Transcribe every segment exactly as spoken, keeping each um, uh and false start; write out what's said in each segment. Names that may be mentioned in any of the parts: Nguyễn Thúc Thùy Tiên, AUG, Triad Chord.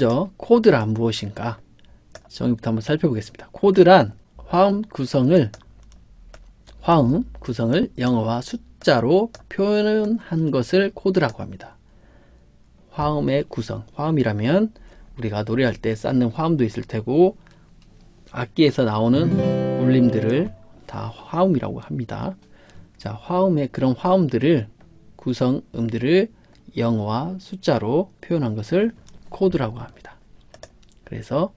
먼저 코드란 무엇인가 정의부터 한번 살펴보겠습니다. 코드란 화음 구성을 화음 구성을 영어와 숫자로 표현한 것을 코드라고 합니다. 화음의 구성, 화음이라면 우리가 노래할 때 쌓는 화음도 있을 테고 악기에서 나오는 울림들을 다 화음이라고 합니다. 자, 화음의 그런 화음들을 구성음들을 영어와 숫자로 표현한 것을 코드라고 합니다. 그래서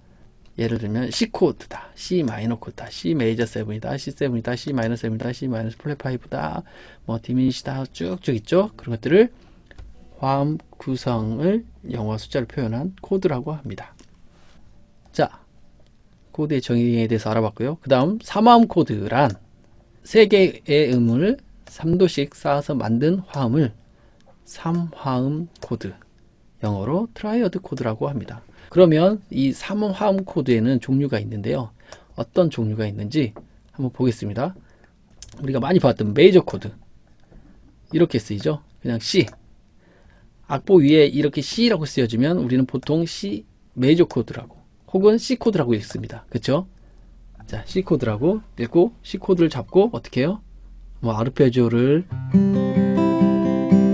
예를 들면 C 코드다, C 마이너 코드다, C 메이저 세븐이다, C 세븐이다, C 마이너 세븐이다, C 마이너 플랫 파이브다, 뭐 디미니시다 쭉쭉 있죠. 그런 것들을 화음 구성을 영어와 숫자로 표현한 코드라고 합니다. 자, 코드의 정의에 대해서 알아봤고요. 그 다음 삼화음 코드란 세 개의 음을 삼도씩 쌓아서 만든 화음을 삼화음 코드, 영어로 트라이어드 코드라고 합니다. 그러면 이 삼화음 코드에는 종류가 있는데요. 어떤 종류가 있는지 한번 보겠습니다. 우리가 많이 봤던 메이저 코드, 이렇게 쓰이죠. 그냥 C, 악보 위에 이렇게 C라고 쓰여지면 우리는 보통 C 메이저 코드라고 혹은 C 코드라고 읽습니다. 그쵸? 자, C 코드라고 읽고 C 코드를 잡고 어떻게 해요? 뭐 아르페지오를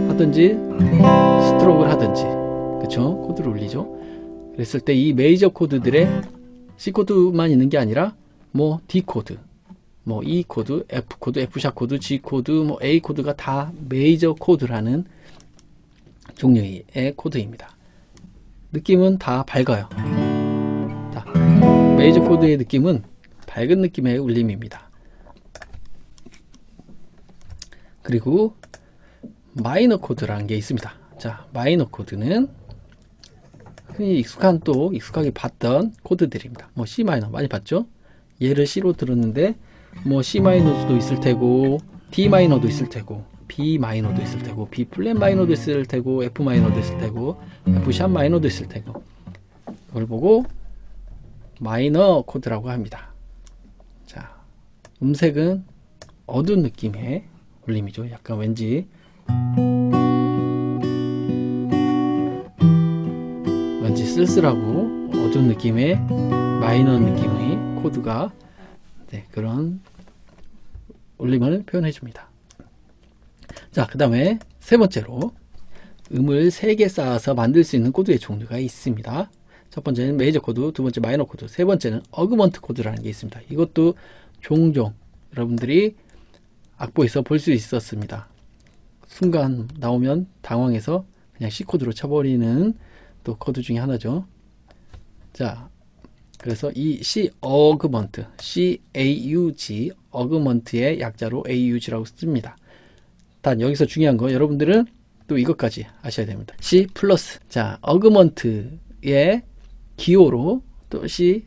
하든지 스트로크를 하든지, 그쵸? 코드를 올리죠. 그랬을 때 이 메이저 코드들의 C 코드만 있는 게 아니라 뭐 D 코드, 뭐 E 코드, F 코드, F샵 코드, G 코드, 뭐 A 코드가 다 메이저 코드라는 종류의 코드입니다. 느낌은 다 밝아요. 자, 메이저 코드의 느낌은 밝은 느낌의 울림입니다. 그리고 마이너 코드라는 게 있습니다. 자, 마이너 코드는 흔히 익숙한 또 익숙하게 봤던 코드들입니다. 뭐 C 마이너 많이 봤죠? 얘를 C로 들었는데 뭐 C 마이너도 있을 테고 D 마이너도 있을 테고 B 마이너도 있을 테고 B 플랫 마이너도 있을 테고 F 마이너도 있을 테고 F 샵 마이너도 있을 테고, 그걸 보고 마이너 코드라고 합니다. 자, 음색은 어두운 느낌의 울림이죠. 약간 왠지 왠지 쓸쓸하고 어두운 느낌의 마이너 느낌의 코드가, 네, 그런 울림을 표현해 줍니다. 자, 그 다음에 세 번째로 음을 세 개 쌓아서 만들 수 있는 코드의 종류가 있습니다. 첫 번째는 메이저 코드, 두 번째 마이너 코드, 세 번째는 어그먼트 코드라는 게 있습니다. 이것도 종종 여러분들이 악보에서 볼 수 있었습니다. 순간 나오면 당황해서 그냥 C 코드로 쳐버리는 또 코드 중에 하나죠. 자, 그래서 이 C 어그먼트, C A U G 어그먼트의 약자로 A U G라고 씁니다. 단 여기서 중요한 거 여러분들은 또 이것까지 아셔야 됩니다. C 플러스, 자 어그먼트의 기호로 또 C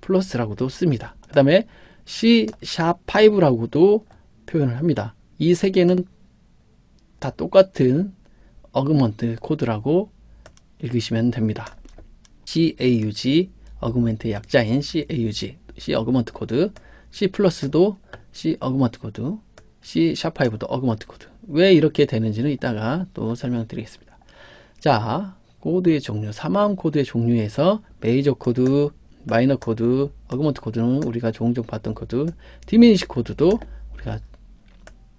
플러스라고도 씁니다. 그 다음에 C 샵 파이브라고도 표현을 합니다. 이 세 개는 다 똑같은 어그먼트 코드라고 읽으시면 됩니다. C A U G 어그먼트의 약자인 C A U G, C 어그먼트 코드, C 플러스도 C 어그먼트 코드, C 샵 파이브도 어그먼트 코드. 왜 이렇게 되는지는 이따가 또 설명드리겠습니다. 자, 코드의 종류, 삼화음 코드의 종류에서 메이저 코드, 마이너 코드, 어그먼트 코드는 우리가 종종 봤던 코드, 디미니시 코드도 우리가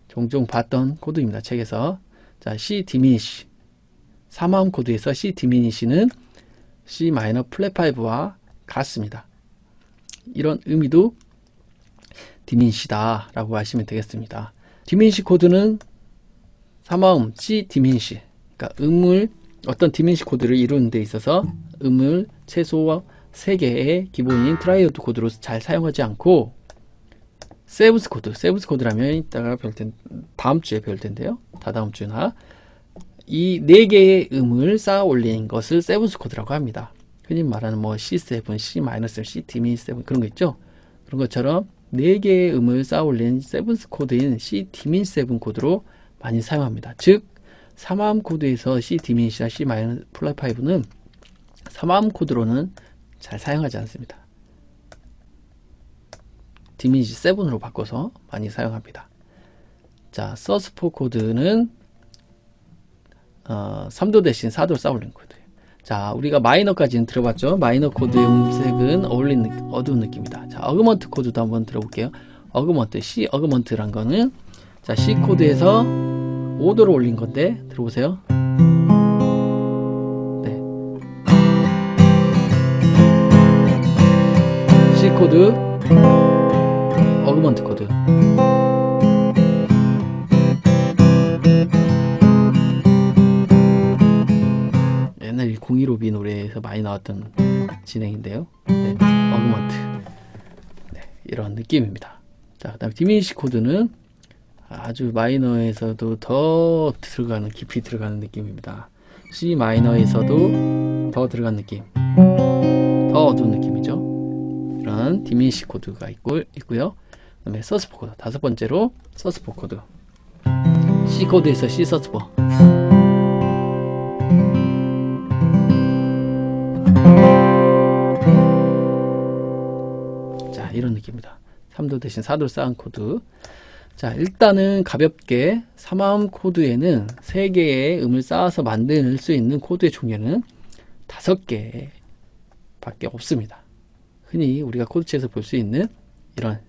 종종 봤던 코드입니다. 책에서. 자, C 디미니시, 삼화음 코드에서 C 디미니시는 C 마이너 플랫 파이브와 같습니다. 이런 의미도 디미니시다 라고 하시면 되겠습니다. 디미니시 코드는 삼화음 C 디미니시, 그러니까 음을 어떤 디미니시 코드를 이루는 데 있어서 음을 최소 세 개의 기본인 트라이어드 코드로 잘 사용하지 않고 세븐스 코드, 세븐스 코드라면 이따가 배울 텐데, 다음 주에 배울 텐데요. 다다음 주나 이 네 개의 음을 쌓아 올린 것을 세븐스 코드라고 합니다. 흔히 말하는 뭐 씨 세븐, 씨 마이너 세븐, C 디미니시 세븐 그런 거 있죠. 그런 것처럼 네 개의 음을 쌓아 올린 세븐스 코드인 C 디미니시 세븐 코드로 많이 사용합니다. 즉 삼화음 코드에서 C 디미니시나 C 마이너 플랫 파이브는 삼화음 코드로는 잘 사용하지 않습니다. 디미니시 세븐으로 바꿔서 많이 사용합니다. 자, 서스포 코드는 어, 삼도 대신 사도를 쌓아 올린 코드예요. 자, 우리가 마이너까지는 들어봤죠. 마이너 코드의 음색은 어울린 느낌, 어두운 느낌이다. 자, 어그먼트 코드도 한번 들어볼게요. 어그먼트, C 어그먼트란 거는 자, C 코드에서 오도로 올린 건데 들어보세요. 네. C 코드, 어그먼트 코드. 옛날 공일오비 노래에서 많이 나왔던 진행인데요. 네, 어그먼트. 네, 이런 느낌입니다. 자, 그 다음에 디미니시 코드는 아주 마이너에서도 더 들어가는, 깊이 들어가는 느낌입니다. C 마이너에서도 더 들어간 느낌, 더 어두운 느낌이죠. 이런 디미니시 코드가 있고, 있고요. 그 다음에 서스포 코드, 다섯 번째로 서스포 코드, C 코드에서 C 서스포. 자, 이런 느낌입니다. 삼 도 대신 사 도를 쌓은 코드. 자, 일단은 가볍게 삼 화음 코드에는 세 개의 음을 쌓아서 만들 수 있는 코드의 종류는 다섯 개 밖에 없습니다. 흔히 우리가 코드책에서 볼 수 있는 이런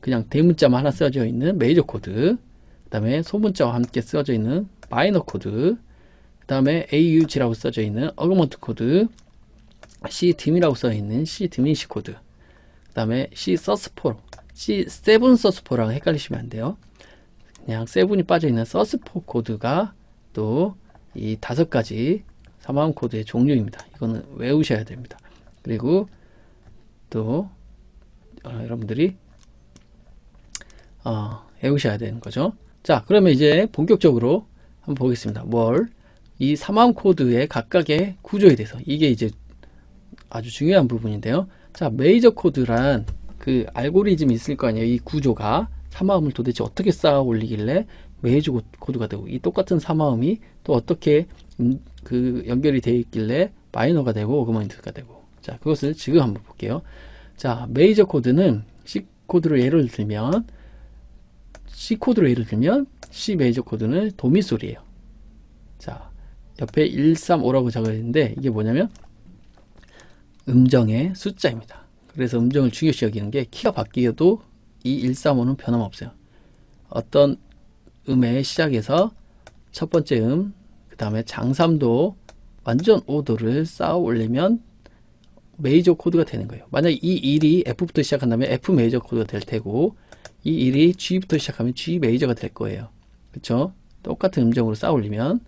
그냥 대문자만 하나 쓰여져 있는 메이저 코드, 그 다음에 소문자와 함께 쓰여져 있는 마이너 코드, 그 다음에 에이유지라고 써져 있는 어그먼트 코드, C디미라고 써져 있는 C디미니시 코드, 그 다음에 C 서스포, C 세븐 서스포랑 헷갈리시면 안 돼요. 그냥 세븐이 빠져있는 서스포 코드가 또 이 다섯 가지 삼 화음 코드의 종류입니다. 이거는 외우셔야 됩니다. 그리고 또 어, 여러분들이 어, 외우셔야 되는 거죠. 자, 그러면 이제 본격적으로 한번 보겠습니다. 뭘? 이 삼 화음 코드의 각각의 구조에 대해서. 이게 이제 아주 중요한 부분인데요. 자, 메이저 코드란 그 알고리즘이 있을 거 아니에요. 이 구조가 삼 화음을 도대체 어떻게 쌓아 올리길래 메이저 코드가 되고, 이 똑같은 삼 화음이 또 어떻게 그 연결이 되어 있길래 마이너가 되고 어그먼트가 되고. 자, 그것을 지금 한번 볼게요. 자, 메이저 코드는 C 코드로 예를 들면 C 코드로 예를 들면 C 메이저 코드는 도미솔이에요. 자, 옆에 일, 삼, 오라고 적어야 되는데 이게 뭐냐면 음정의 숫자입니다. 그래서 음정을 중요시 여기는 게, 키가 바뀌어도 이 일, 삼, 오는 변함없어요. 어떤 음의 시작에서 첫 번째 음, 그 다음에 장삼도 완전 오도를 쌓아 올리면 메이저 코드가 되는 거예요. 만약에 이 일이 F부터 시작한다면 F 메이저 코드가 될 테고, 이 일이 G부터 시작하면 G 메이저가 될 거예요. 그쵸? 똑같은 음정으로 쌓아 올리면.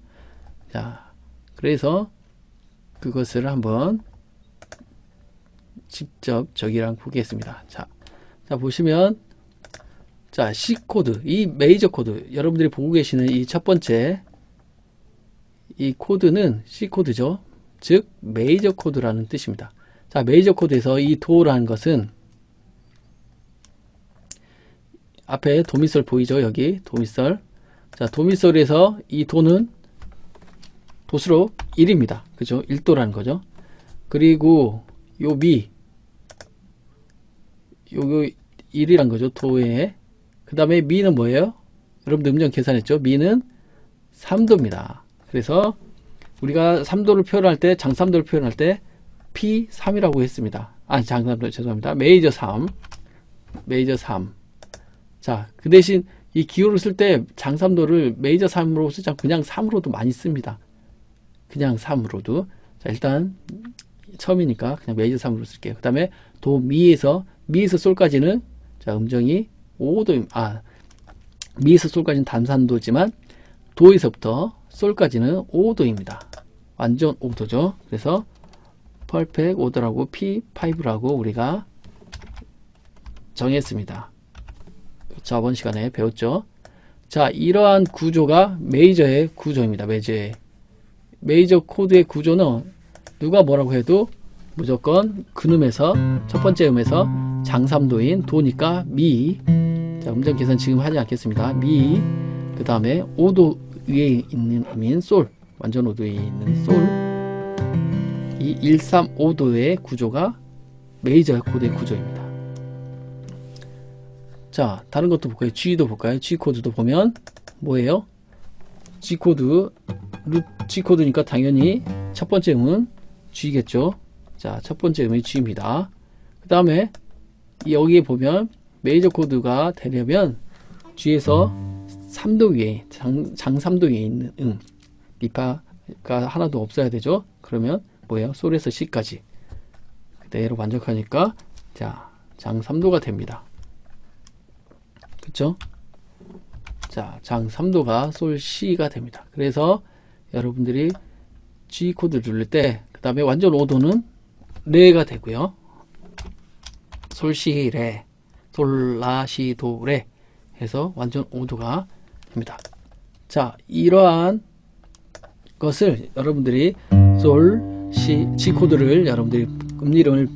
자, 그래서 그것을 한번 직접 저기랑 보겠습니다. 자, 자 보시면, 자, C 코드, 이 메이저 코드, 여러분들이 보고 계시는 이 첫 번째 이 코드는 C 코드죠. 즉 메이저 코드라는 뜻입니다. 자, 메이저 코드에서 이 도라는 것은 앞에 도미솔 보이죠? 여기 도미솔. 자, 도미솔에서 이 도는 도수로 일입니다. 그죠? 일 도라는 거죠. 그리고 요 미, 요거 일이란 거죠. 도에. 그 다음에 미는 뭐예요? 여러분들 음정 계산했죠? 미는 삼 도입니다. 그래서 우리가 삼 도를 표현할 때, 장삼도를 표현할 때 피 삼이라고 했습니다. 아니, 장삼도 죄송합니다. 메이저 삼. 메이저 삼. 자, 그 대신 이 기호를 쓸 때 장삼도를 메이저 삼으로 쓰지 않고 그냥 삼으로도 많이 씁니다. 그냥 삼으로도. 자, 일단 처음이니까 그냥 메이저 삼으로 쓸게요. 그 다음에 도, 미에서, 미에서 솔까지는 자, 음정이 오도, 아, 미에서 솔까지는 단산도지만 도에서부터 솔까지는 오도입니다. 완전 오도죠. 그래서 퍼펙트 오도라고 피 오라고 우리가 정했습니다. 저번 시간에 배웠죠. 자, 이러한 구조가 메이저의 구조입니다. 메이저의, 메이저 코드의 구조는 누가 뭐라고 해도 무조건 근음에서, 첫 번째 음에서 장삼도인 도니까 미, 자, 음정 계산 지금 하지 않겠습니다. 미, 그 다음에 오도 위에 있는 음인 솔, 완전 오도에 있는 솔, 이 일, 삼, 오도의 구조가 메이저 코드의 구조입니다. 자, 다른 것도 볼까요? G도 볼까요? G 코드도 보면 뭐예요? G코드, 룹 G코드니까 당연히 첫 번째 음은 G겠죠. 자, 첫 번째 음이 G입니다. 그 다음에 여기에 보면 메이저 코드가 되려면 G에서 삼 도 위에, 장, 장 삼 도 위에 있는 음, 미파가 하나도 없어야 되죠. 그러면 뭐예요? 솔에서 C까지 그대로 만족하니까 자, 장 삼 도가 됩니다. 그쵸? 자, 장 삼 도가 솔 C가 됩니다. 그래서 여러분들이 G 코드 누를 때 그 다음에 완전 오 도는 레가 되고요. 솔 C 레, 솔 라 시 도 레 해서 완전 오 도가 됩니다. 자, 이러한 것을 여러분들이 솔 C G 코드를 여러분들이 음 이름을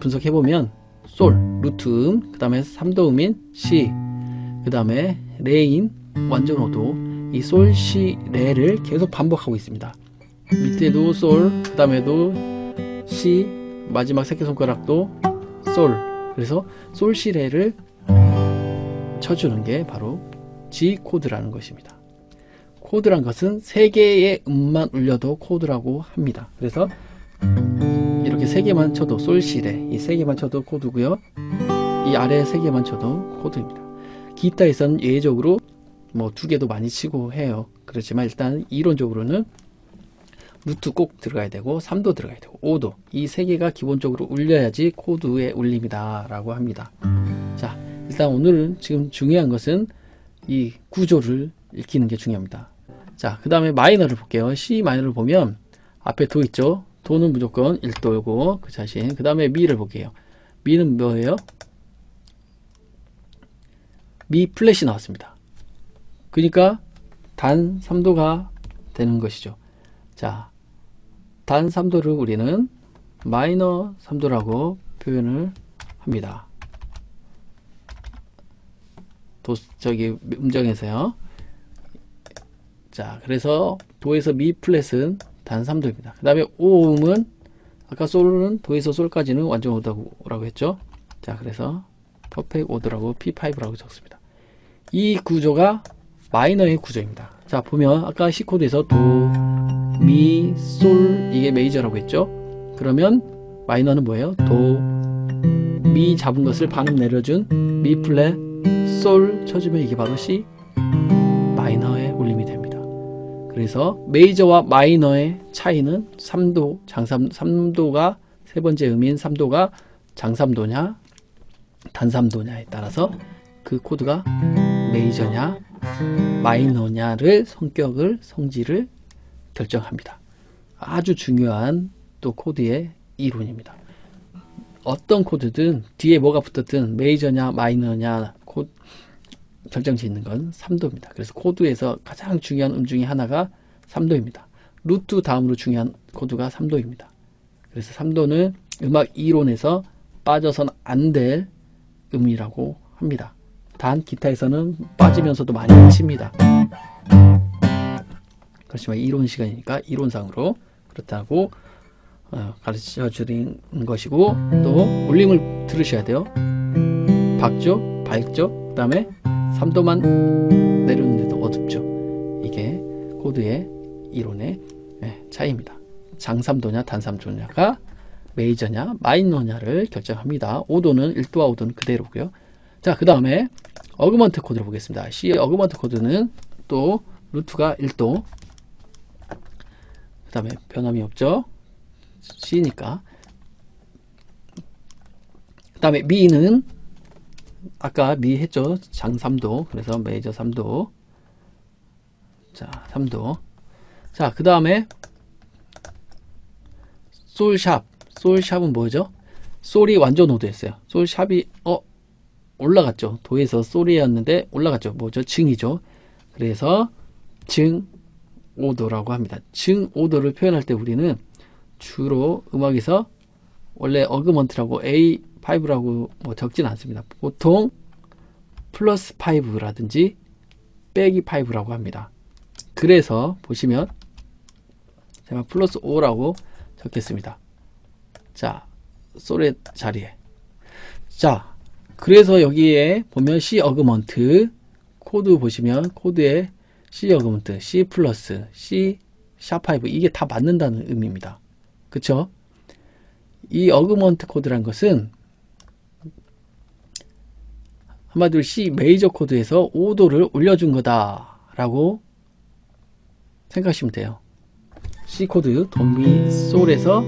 분석해 보면 솔 루트 음, 그 다음에 삼 도 음인 C, 그 다음에 레인 완전 오 도, 이 솔 C 레를 계속 반복하고 있습니다. 밑에도 솔, 그 다음에도 C, 마지막 새끼손가락도 솔. 그래서 솔 C 레를 쳐주는 게 바로 G 코드라는 것입니다. 코드란 것은 세 개의 음만 울려도 코드라고 합니다. 그래서 이렇게 세 개만 쳐도 솔 C 레, 이 세 개만 쳐도 코드고요. 이 아래 세 개만 쳐도 코드입니다. 기타에서는 예외적으로 뭐 두 개도 많이 치고 해요. 그렇지만 일단 이론적으로는 루트 꼭 들어가야 되고 삼 도 들어가야 되고 오 도, 이 세 개가 기본적으로 울려야지 코드의 울림이다 라고 합니다. 자, 일단 오늘은 지금 중요한 것은 이 구조를 익히는 게 중요합니다. 자, 그 다음에 마이너를 볼게요. C 마이너를 보면 앞에 도 있죠. 도는 무조건 일 도이고 그 자신. 그 다음에 미를 볼게요. 미는 뭐예요? 미 플랫이 나왔습니다. 그러니까 단 삼 도가 되는 것이죠. 자, 단 삼 도를 우리는 마이너 삼 도라고 표현을 합니다. 도, 저기 음정에서요. 자, 그래서 도에서 미 플랫은 단 삼 도입니다. 그 다음에 오음은 아까 솔은 도에서 솔까지는 완전 오라고 했죠. 자, 그래서 퍼펙트 오더라고 피 파이브라고 적습니다. 이 구조가 마이너의 구조입니다. 자, 보면 아까 C 코드에서 도, 미, 솔, 이게 메이저라고 했죠. 그러면 마이너는 뭐예요? 도, 미 잡은 것을 방금 내려준 미 플랫, 솔 쳐주면 이게 바로 C 마이너의 울림이 됩니다. 그래서 메이저와 마이너의 차이는 삼 도, 장삼, 삼 도가 세 번째 음인 삼 도가 장삼 도냐 단삼도냐에 따라서 그 코드가 메이저냐 마이너냐를 성격을 성질을 결정합니다. 아주 중요한 또 코드의 이론입니다. 어떤 코드든 뒤에 뭐가 붙었든 메이저냐 마이너냐 코, 결정짓는 건 삼 도입니다. 그래서 코드에서 가장 중요한 음 중에 하나가 삼 도입니다. 루트 다음으로 중요한 코드가 삼 도입니다. 그래서 삼 도는 음악 이론에서 빠져선 안 될 음이라고 합니다. 단 기타에서는 빠지면서도 많이 칩니다. 그렇지만 이론 시간이니까 이론상으로 그렇다고 가르쳐 드린 것이고, 또 울림을 들으셔야 돼요. 박죠? 밝죠? 그 다음에 삼 도만 내렸는데도 어둡죠. 이게 코드의 이론의 차이입니다. 장 삼 도냐 단 삼 도냐가 메이저냐 마이너냐를 결정합니다. 오 도는 일 도와 오 도는 그대로고요. 자, 그 다음에 어그먼트 코드를 보겠습니다. C 어그먼트 코드는 또 루트가 일 도, 그 다음에 변함이 없죠. C니까. 그 다음에 미는 아까 미 했죠. 장 삼 도. 그래서 메이저 삼 도. 자, 삼 도. 자, 그 다음에 솔샵. 솔샵은 뭐죠? 솔이 완전 오 도였어요. 솔샵이 어 올라갔죠. 도에서 솔이었는데 올라갔죠. 뭐죠? 증이죠. 그래서 증 오 도라고 합니다. 증 오 도를 표현할 때 우리는 주로 음악에서 원래 어그먼트라고 에이 파이브라고 뭐 적진 않습니다. 보통 플러스 파이브라든지 빼기 파이브라고 합니다. 그래서 보시면 제가 플러스 오라고 적겠습니다. 자, 솔의 자리에. 자, 그래서 여기에 보면 C 어그먼트 코드 보시면 코드에 C 여금음트, C 플러스, C 샤 파이브 이게 다 맞는다는 의미입니다. 그쵸? 이 어그먼트 코드란 것은 한마디로 C 메이저 코드에서 오 도를 올려준 거다 라고 생각하시면 돼요. C 코드 도미 솔에서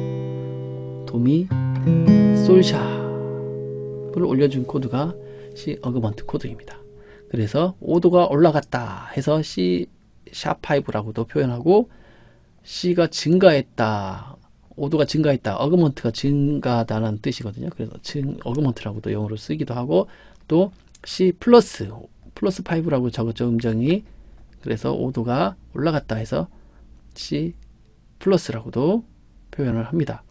도미 솔샤를 올려준 코드가 C 어그먼트 코드입니다. 그래서 오 도가 올라갔다 해서 C 샤 파이브라고도 표현하고, C가 증가했다, 오 도가 증가했다, 어그먼트가 증가하다는 뜻이거든요. 그래서 증, 어그먼트라고도 영어로 쓰기도 하고, 또 C 플러스, 플러스 오라고 적었죠, 음정이. 그래서 오 도가 올라갔다 해서 C 플러스라고도 표현을 합니다.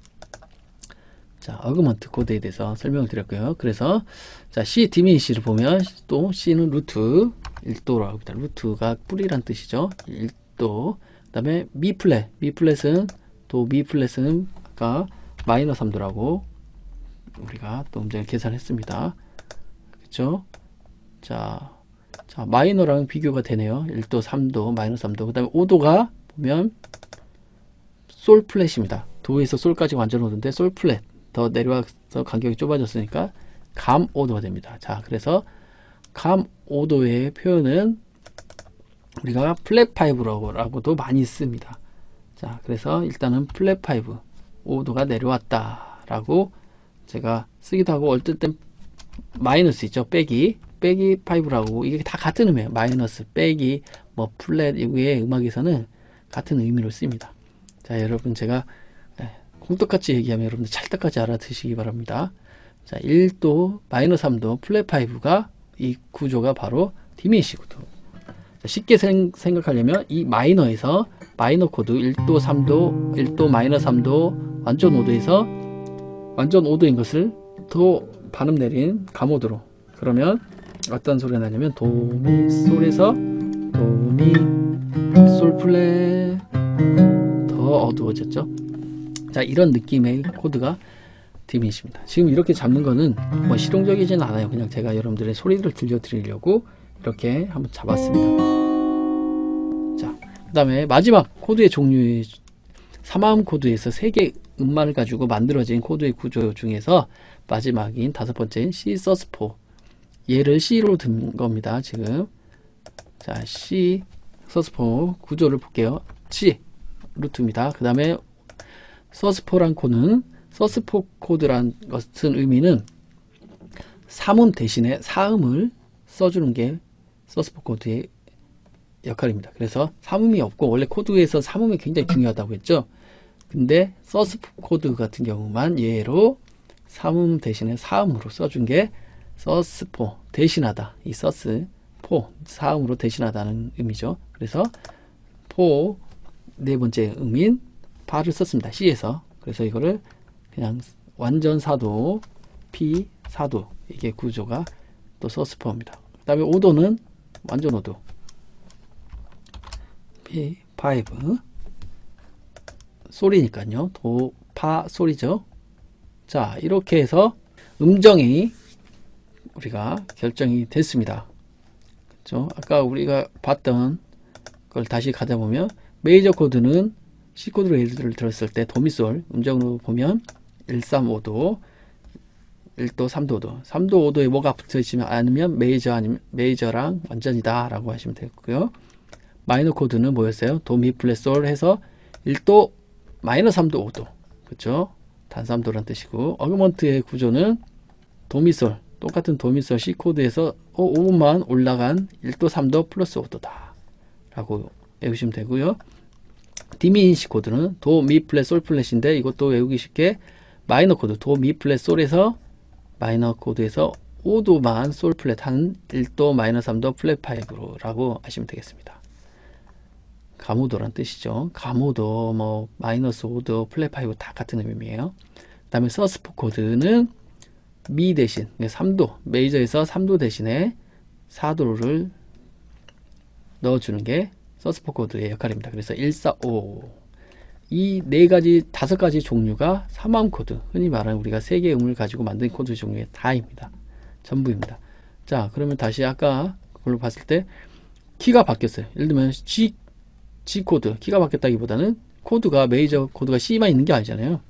자, 어그먼트 코드에 대해서 설명을 드렸고요. 그래서 자, C 디미니시를 보면 또 C는 루트 일 도라고 합니다. 루트가 뿔이란 뜻이죠. 일 도. 그 다음에 미 플랫, 미 플랫은 또 미 플랫은 아까 마이너 삼 도라고 우리가 또 음정을 계산했습니다. 그쵸? 자, 자 마이너랑 비교가 되네요. 일 도, 삼 도, 마이너 삼 도. 그 다음에 오 도가 보면 솔 플랫입니다. 도에서 솔까지 완전 오는데 솔 플랫. 더 내려와서 간격이 좁아졌으니까 감 오 도가 됩니다. 자, 그래서 감 오 도의 표현은 우리가 플랫 오라고도 많이 씁니다. 자, 그래서 일단은 플랫 오, 오 도가 내려왔다 라고 제가 쓰기도 하고, 어떨 땐 마이너스 있죠, 빼기, 빼기 오라고. 이게 다 같은 의미예요. 마이너스, 빼기, 뭐 플랫, 이게 음악에서는 같은 의미로 씁니다. 자, 여러분 제가 콩떡같이 얘기하면 여러분들 찰떡같이 알아드시기 바랍니다. 자, 일 도, 마이너 삼 도, 플랫 오가 이 구조가 바로 디미니시 구조. 쉽게 생, 생각하려면 이 마이너에서 마이너 코드 일 도, 삼 도, 일 도, 마이너 삼 도, 완전 오 도에서 완전 오 도인 것을 도 반음 내린 감오도로. 그러면 어떤 소리가 나냐면 도미 솔에서 도미 솔 플랫, 더 어두워졌죠. 자, 이런 느낌의 코드가 디미니시입니다. 지금 이렇게 잡는 거는 뭐 실용적이진 않아요. 그냥 제가 여러분들의 소리를 들려드리려고 이렇게 한번 잡았습니다. 자, 그 다음에 마지막 코드의 종류의 삼 화음 코드에서 세 개의 음만을 가지고 만들어진 코드의 구조 중에서 마지막인 다섯 번째인 C 서스포, 얘를 C로 든 겁니다. 지금 자, C 서스포 구조를 볼게요. C 루트입니다. 그 다음에 서스포란 코드는, 서스포 코드란 것은 의미는 삼음 대신에 사음을 써주는 게 서스포 코드의 역할입니다. 그래서 삼음이 없고, 원래 코드에서 삼음이 굉장히 중요하다고 했죠. 근데 서스포 코드 같은 경우만 예로 삼음 대신에 사음으로 써준 게 서스포, 대신하다, 이 서스포, 사음으로 대신하다는 의미죠. 그래서 포, 네 번째 음인 파를 썼습니다. C에서. 그래서 이거를 그냥 완전 사 도, P 사 도, 이게 구조가 또 서스포입니다. 그 다음에 오 도는 완전 오 도, P 오, 솔이니까요, 도, 파, 솔이죠. 자, 이렇게 해서 음정이 우리가 결정이 됐습니다. 그렇죠? 아까 우리가 봤던 걸 다시 가져보면 메이저 코드는 C 코드로 예를 들었을 때 도미솔 음정으로 보면 일, 삼, 오 도, 일 도, 삼 도, 오 도, 삼 도, 오 도에 뭐가 붙어 있으면 아니면 메이저, 아니면 메이저랑 완전이다 라고 하시면 되고요. 마이너 코드는 뭐였어요? 도미 플랫 솔 해서 일 도, 마이너 삼 도, 오 도, 그렇죠? 단 삼 도란 뜻이고, 어그먼트의 구조는 도미솔, 똑같은 도미솔 C 코드에서 오 분만 올라간 일 도, 삼 도 플러스 오 도다 라고 외우시면 되고요. 디미니시 코드는 도, 미, 플랫, 솔, 플랫인데 이것도 외우기 쉽게 마이너 코드 도, 미, 플랫, 솔에서 마이너 코드에서 오 도만 솔 플랫 한 일 도, 마이너 삼 도, 플랫 오로 라고 하시면 되겠습니다. 감오도란 뜻이죠. 감오도, 뭐 마이너스 오 도, 플랫 오 다 같은 의미예요. 그 다음에 서스포 코드는 미 대신 삼 도, 메이저에서 삼 도 대신에 사 도를 넣어주는 게 서스포 코드의 역할입니다. 그래서 일, 사, 오, 이 네 가지, 다섯 가지 종류가 삼 화음 코드, 흔히 말하는 우리가 세 개의 음을 가지고 만든 코드 종류의 다입니다. 전부입니다. 자, 그러면 다시 아까 그걸로 봤을 때 키가 바뀌었어요. 예를 들면 G, G 코드 키가 바뀌었다기보다는 코드가 메이저 코드가 C만 있는 게 아니잖아요.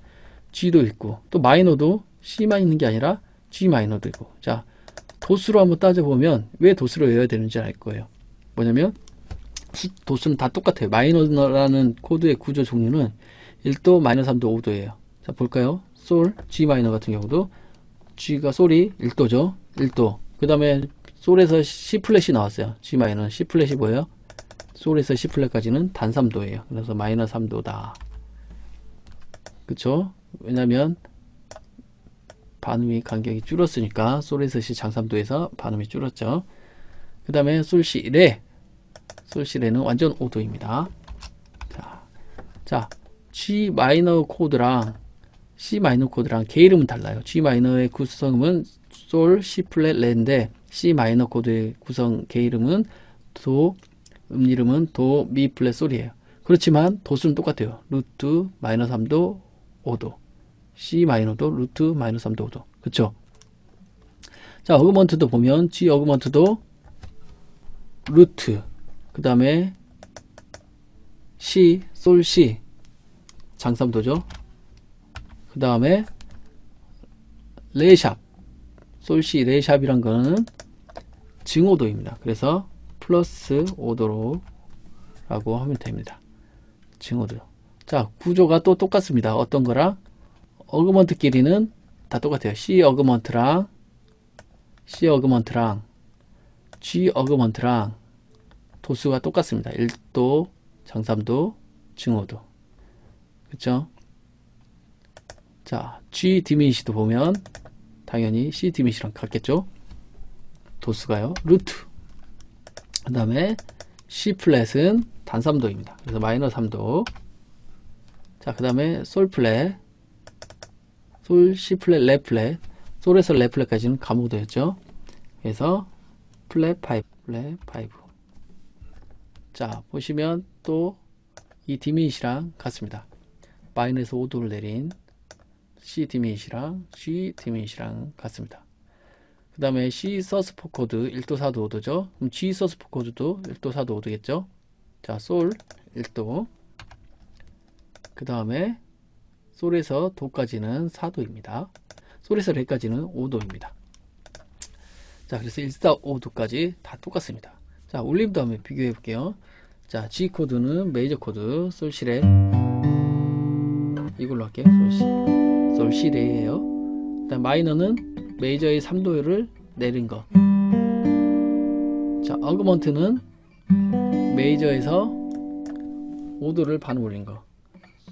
G도 있고 또 마이너도 C만 있는 게 아니라 G 마이너도 있고. 자, 도수로 한번 따져보면 왜 도수를 외워야 되는지 알 거예요. 뭐냐면 도수는 다 똑같아요. 마이너라는 코드의 구조 종류는 일 도, 마이너스 삼 도, 오 도예요. 자, 볼까요? 솔, G 마이너 같은 경우도 G가 솔이 일 도죠. 일 도. 그 다음에 솔에서 C 플랫이 나왔어요. G 마이너는 C 플랫이 뭐예요? 솔에서 C 플랫까지는 단 삼 도예요. 그래서 마이너스 삼 도다. 그쵸? 왜냐면 반음이 간격이 줄었으니까 솔에서 C 장삼 도에서 반음이 줄었죠. 그 다음에 솔 C 레, 솔 C 레는 완전 오 도입니다. 자, 자 G 마이너 코드랑 C 마이너 코드랑 개 이름은 달라요. G 마이너의 구성음은 솔 C 플랫 레인데 C 마이너 코드의 구성 개 이름은 도, 음 이름은 도 미 플랫 솔이에요. 그렇지만 도수는 똑같아요. 루트 마이너스 삼 도 오 도. C 마이너도 루트 마이너스 삼 도 오 도. 그쵸? 자, 어그먼트도 보면 G 어그먼트도 루트 그 다음에 C 솔 C 장삼 도죠. 그 다음에 레샵 솔 C 레샵이란 거는 증오도입니다. 그래서 플러스 오 도로 라고 하면 됩니다. 증오도. 자, 구조가 또 똑같습니다. 어떤 거랑 어그먼트끼리는 다 똑같아요. C 어그먼트랑 C 어그먼트랑 G 어그먼트랑 도수가 똑같습니다. 일 도, 장삼 도, 증오도. 그쵸? 자, G 디미니시도 보면 당연히 C 디미니시랑 같겠죠? 도수가요. 루트. 그 다음에 C 플랫은 단 삼 도입니다. 그래서 마이너스 삼 도. 자, 그 다음에 솔 플랫. 솔, C 플랫, 레 플랫, 솔에서 레 플랫까지는 감오도였죠. 그래서 플랫 파이브, 플랫 파이브. 자, 보시면 또 이 디미닛이랑 같습니다. 마이너스 오 도를 내린 C 디미닛이랑 G 디미닛이랑 같습니다. 그 다음에 C 서스포 코드 일 도, 사 도, 오 도죠. 그럼 G 서스포 코드도 일 도, 사 도, 오 도겠죠. 자, 솔 일 도. 그 다음에 솔에서 도까지는 사 도입니다. 솔에서 레까지는 오 도입니다. 자, 그래서 일, 사, 오 도까지 다 똑같습니다. 자, 올림도 한번 비교해 볼게요. 자, G 코드는 메이저 코드 솔 시 레 이걸로 할게요. 솔 시 솔 시 레예요. 일단 마이너는 메이저의 삼 도를 내린 거. 자, 어그먼트는 메이저에서 오 도를 반음 올린 거.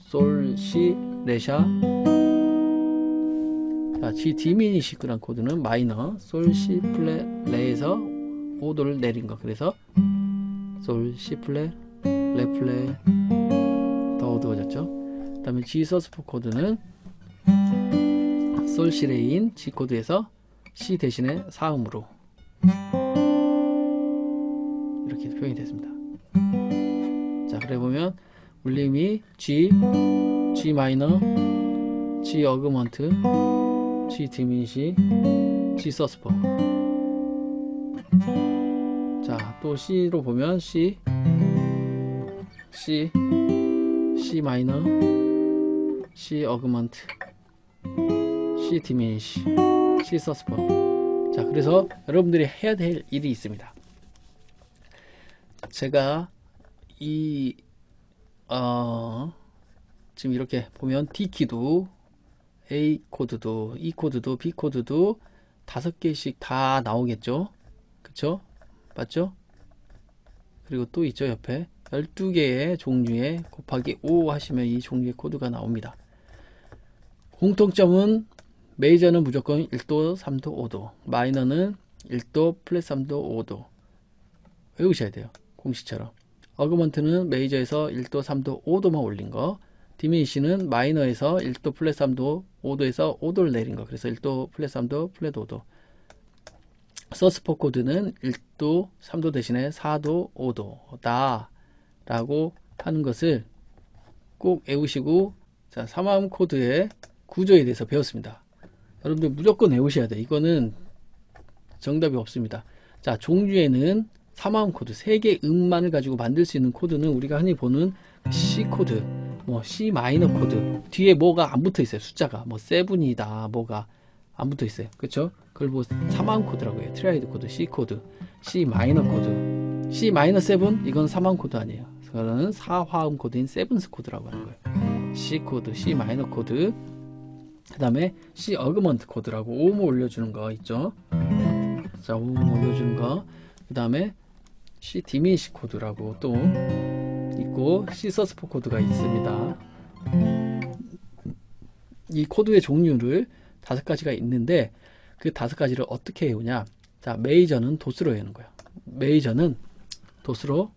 솔 시 레샤. 자, G 디미니시 그란 코드는 마이너 솔 C 플랫 레에서 오 도를 내린 거. 그래서 솔 C 플랫 레 플랫 더 오 도였죠. 그다음에 G 서스포 코드는 솔 C 레인 G 코드에서 C 대신에 사음으로 이렇게 표현이 됐습니다. 자, 그래 보면 울림이 G, G 마이너, G 어그먼트, G 디미니시, G 서스포. 자, 또 C로 보면 C, C, C 마이너, C 어그먼트, C 디미니시, C 서스포. 자, 그래서 여러분들이 해야 될 일이 있습니다. 제가 이 어, 지금 이렇게 보면 D키도 A코드도 E코드도 B코드도 다섯 개씩 다 나오겠죠. 그쵸? 맞죠? 그리고 또 있죠, 옆에 열두 개의 종류에 곱하기 오 하시면 이 종류의 코드가 나옵니다. 공통점은 메이저는 무조건 일 도, 삼 도, 오 도, 마이너는 일 도, 플랫 삼 도, 오 도. 외우셔야 돼요, 공식처럼. 어그먼트는 메이저에서 일 도, 삼 도, 오 도만 올린 거. 디미니시는 마이너에서 일 도 플랫 삼 도, 오 도에서 오 도를 내린 거. 그래서 일 도 플랫 삼 도, 플랫 오 도. 서스포 코드는 일 도, 삼 도 대신에 사 도, 오 도다 라고 하는 것을 꼭 외우시고, 자, 삼 화음 코드의 구조에 대해서 배웠습니다. 여러분들 무조건 외우셔야 돼. 이거는 정답이 없습니다. 자, 종류에는 사마음 코드, 세 개의 음만을 가지고 만들 수 있는 코드는 우리가 흔히 보는 C 코드, 뭐 C 마이너 코드, 뒤에 뭐가 안 붙어 있어요. 숫자가 뭐 세븐이다 뭐가 안 붙어 있어요. 그쵸? 그걸 뭐 사마음 코드라고 해요. 트라이드 코드, C 코드, C 마이너 코드, C 마이너 세븐, 이건 사마음 코드 아니에요. 그거는 사화음 코드인 세븐스 코드라고 하는 거예요. C 코드, C 마이너 코드, 그 다음에 C 어그먼트 코드라고 오음 올려주는 거 있죠. 자, 오음 올려주는 거. 그 다음에 C 디미니시 코드라고 또 있고, C 서스포 코드가 있습니다. 이 코드의 종류를 다섯 가지가 있는데, 그 다섯 가지를 어떻게 해오냐. 자, 메이저는 도스로 해오는 거야. 메이저는 도스로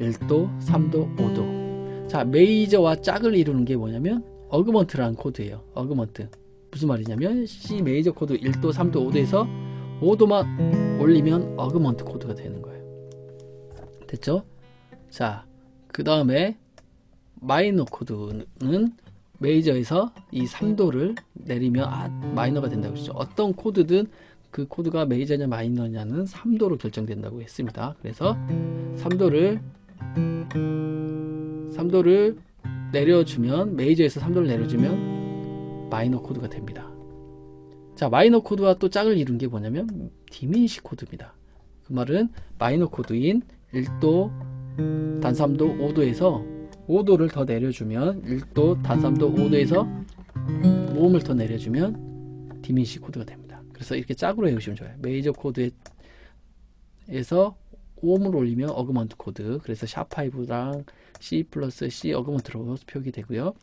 일 도, 삼 도, 오 도. 자, 메이저와 짝을 이루는 게 뭐냐면 어그먼트라는 코드예요. 어그먼트. 무슨 말이냐면 C 메이저 코드 일 도, 삼 도, 오 도에서 오 도만 올리면 어그먼트 코드가 되는 거예요. 됐죠? 자, 그 다음에 마이너 코드는 메이저에서 이 삼 도를 내리면 아, 마이너가 된다고 했죠. 어떤 코드든 그 코드가 메이저냐 마이너냐는 삼 도로 결정된다고 했습니다. 그래서 삼 도를 삼 도를 내려주면, 메이저에서 삼 도를 내려주면 마이너 코드가 됩니다. 자, 마이너 코드와 또 짝을 이룬 게 뭐냐면 디미니시 코드입니다. 그 말은 마이너 코드인 일 도, 단 삼 도, 오 도에서 오 도를 더 내려주면, 일 도, 단 삼 도, 오 도에서 모음을 더 내려주면 디미니시 코드가 됩니다. 그래서 이렇게 짝으로 해보시면 좋아요. 메이저 코드에서 오음을 올리면 어그먼트 코드, 그래서 샤 파이브랑 C 플러스 C 어그먼트로 표기 되고요.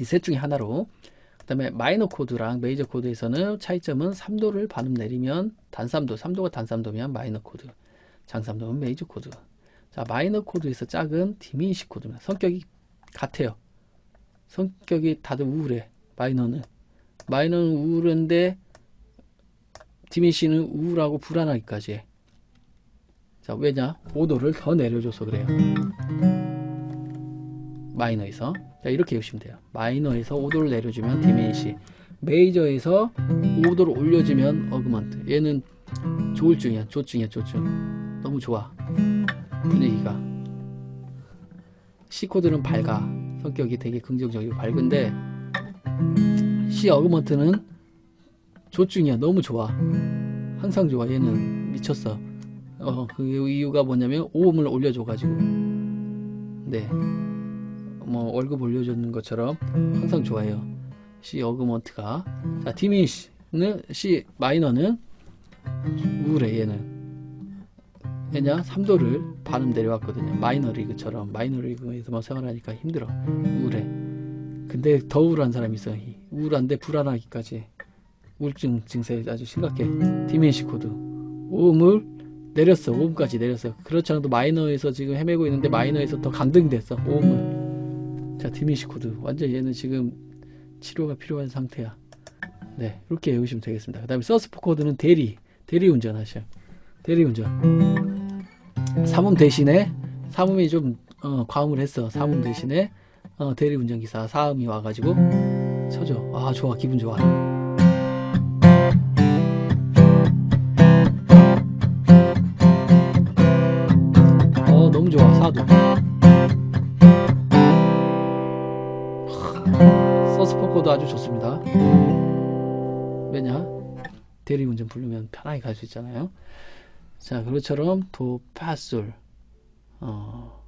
이 셋 중에 하나로. 그 다음에 마이너 코드랑 메이저 코드에서는 차이점은 삼 도를 반음 내리면 단 삼 도, 삼 도가 단 삼 도면 마이너 코드, 장 삼 도면 메이저 코드. 자, 마이너 코드에서 짝은 디미니시 코드입니다. 성격이 같아요. 성격이 다들 우울해. 마이너는 마이너는 우울한데 디미니시는 우울하고 불안하기까지 해. 자, 왜냐? 오 도를 더 내려줘서 그래요. 마이너에서. 자, 이렇게 해보시면 돼요. 마이너에서 오 도를 내려주면 디미니시, 메이저에서 오 도를 올려주면 어그먼트. 얘는 조울증이야. 조증이야. 조증. 너무 좋아, 분위기가. C 코드는 밝아. 성격이 되게 긍정적이고 밝은데, C 어그먼트는 조증이야. 너무 좋아. 항상 좋아. 얘는 미쳤어. 어, 그 이유가 뭐냐면 오음을 올려줘 가지고. 네, 뭐 월급 올려주는 것처럼 항상 좋아해요. C 어그먼트가. 자, 디미니시는 C 마이너는 우울해. 얘는 왜냐? 삼 도를 반음 내려왔거든요. 마이너리그처럼. 마이너리그에서만 생활하니까 힘들어. 우울해. 근데 더 우울한 사람이 있어요. 우울한데 불안하기까지. 우울증 증세 아주 심각해. 디미니시 코드. 오음을 내렸어. 오음까지 내렸어. 그렇지 않아도 마이너에서 지금 헤매고 있는데 마이너에서 더 강등됐어. 오음을. 자, 디미니시 코드. 완전 얘는 지금 치료가 필요한 상태야. 네, 이렇게 외우시면 되겠습니다. 그 다음에 서스포 코드는 대리. 대리 운전하셔. 대리 운전. 삼음 대신에, 삼음이 좀 어, 과음을 했어. 삼음 대신에 어, 대리운전기사 사음이 와가지고 쳐줘. 아, 좋아. 기분 좋아. 어, 너무 좋아. 사도 서스포코도 아주 좋습니다. 왜냐? 대리운전 부르면 편하게 갈 수 있잖아요. 자, 그것처럼 도, 파, 솔, 어,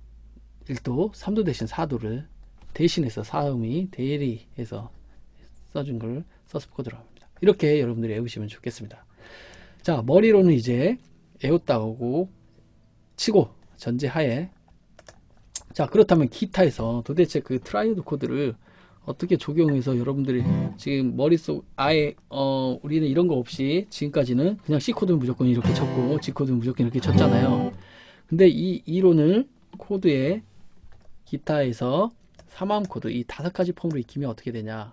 일 도, 삼 도 대신 사 도를 대신해서 사음이 대리해서 써준 걸 서스포 코드라고 합니다. 이렇게 여러분들이 외우시면 좋겠습니다. 자, 머리로는 이제 외웠다고 치고, 전제하에. 자, 그렇다면 기타에서 도대체 그 트라이드 코드를 어떻게 적용해서 여러분들이 지금 머릿속 아예 어 우리는 이런 거 없이 지금까지는 그냥 C 코드는 무조건 이렇게 쳤고 G 코드는 무조건 이렇게 쳤잖아요. 근데 이 이론을 코드에 기타에서 사마음 코드 이 다섯 가지 폼으로 익히면 어떻게 되냐.